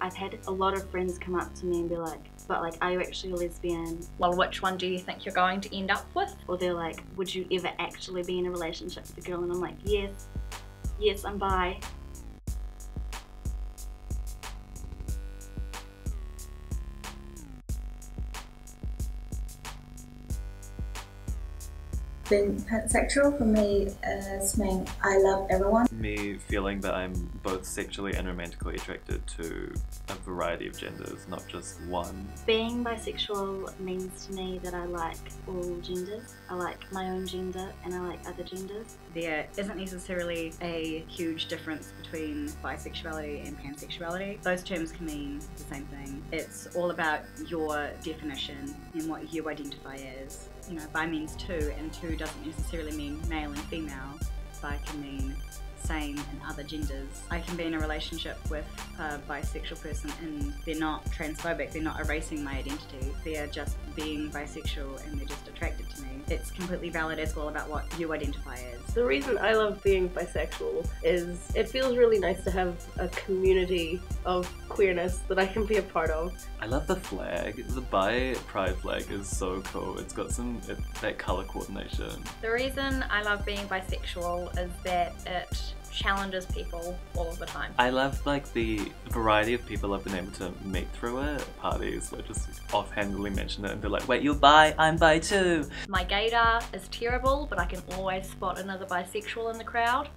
I've had a lot of friends come up to me and be like, but like, are you actually a lesbian? Well, which one do you think you're going to end up with? Or they're like, would you ever actually be in a relationship with a girl? And I'm like, yes, I'm bi. Being pansexual for me is meaning I love everyone. Me feeling that I'm both sexually and romantically attracted to a variety of genders, not just one. Being bisexual means to me that I like all genders. I like my own gender and I like other genders. There isn't necessarily a huge difference between bisexuality and pansexuality. Those terms can mean the same thing. It's all about your definition and what you identify as. You know, bi means two, and two doesn't necessarily mean male and female. Bi can mean same and other genders. I can be in a relationship with a bisexual person and they're not transphobic, they're not erasing my identity. They're just being bisexual and they're just attracted to me. It's completely valid as well about what you identify as. The reason I love being bisexual is it feels really nice to have a community of queerness that I can be a part of. I love the flag. The bi pride flag is so cool. It's got that colour coordination. The reason I love being bisexual is that it challenges people all of the time. I love like the variety of people I've been able to meet through it. Parties where I just offhandedly mention it and they're like, wait, you're bi? I'm bi too. My gaydar is terrible, but I can always spot another bisexual in the crowd.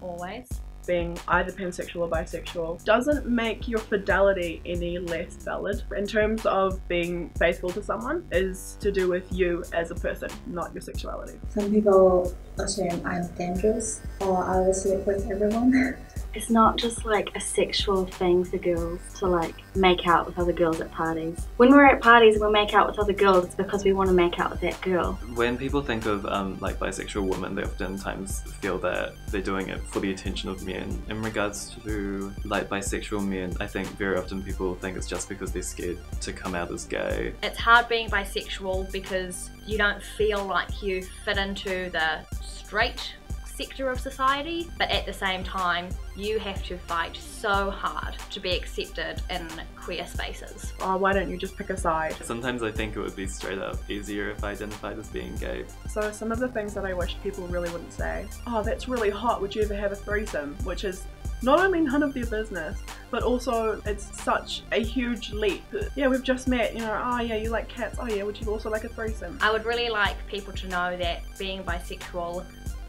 Always. Being either pansexual or bisexual doesn't make your fidelity any less valid. In terms of being faithful to someone is to do with you as a person, not your sexuality. Some people assume I'm dangerous or I'll sleep with everyone. It's not just like a sexual thing for girls to like make out with other girls at parties. When we're at parties we'll make out with other girls, it's because we want to make out with that girl. When people think of like bisexual women, they oftentimes feel that they're doing it for the attention of men. In regards to like bisexual men, I think very often people think it's just because they're scared to come out as gay. It's hard being bisexual because you don't feel like you fit into the straight sector of society, but at the same time you have to fight so hard to be accepted in queer spaces. Oh, why don't you just pick a side? Sometimes I think it would be straight up easier if I identified as being gay. So some of the things that I wish people really wouldn't say, oh that's really hot, would you ever have a threesome? Which is not only none of their business, but also it's such a huge leap. Yeah, we've just met, you know, oh yeah, you like cats, oh yeah, would you also like a threesome? I would really like people to know that being bisexual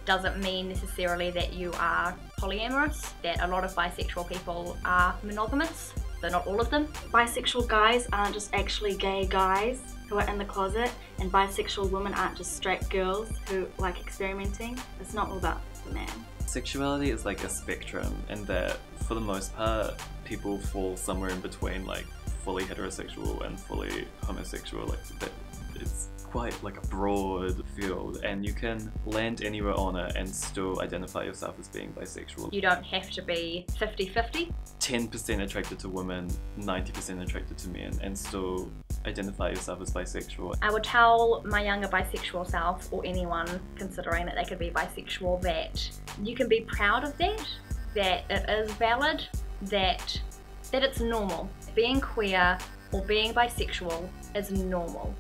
doesn't mean necessarily that you are polyamorous, that a lot of bisexual people are monogamous, though not all of them. Bisexual guys aren't just actually gay guys who are in the closet, and bisexual women aren't just straight girls who like experimenting. It's not all about the man. Sexuality is like a spectrum, and that for the most part people fall somewhere in between, like fully heterosexual and fully homosexual. Like that, it's quite like a broad field and you can land anywhere on it and still identify yourself as being bisexual. You don't have to be 50-50. 10% attracted to women, 90% attracted to men, and still identify yourself as bisexual. I would tell my younger bisexual self, or anyone considering that they could be bisexual, that you can be proud of that, that it is valid, that it's normal. Being queer or being bisexual is normal.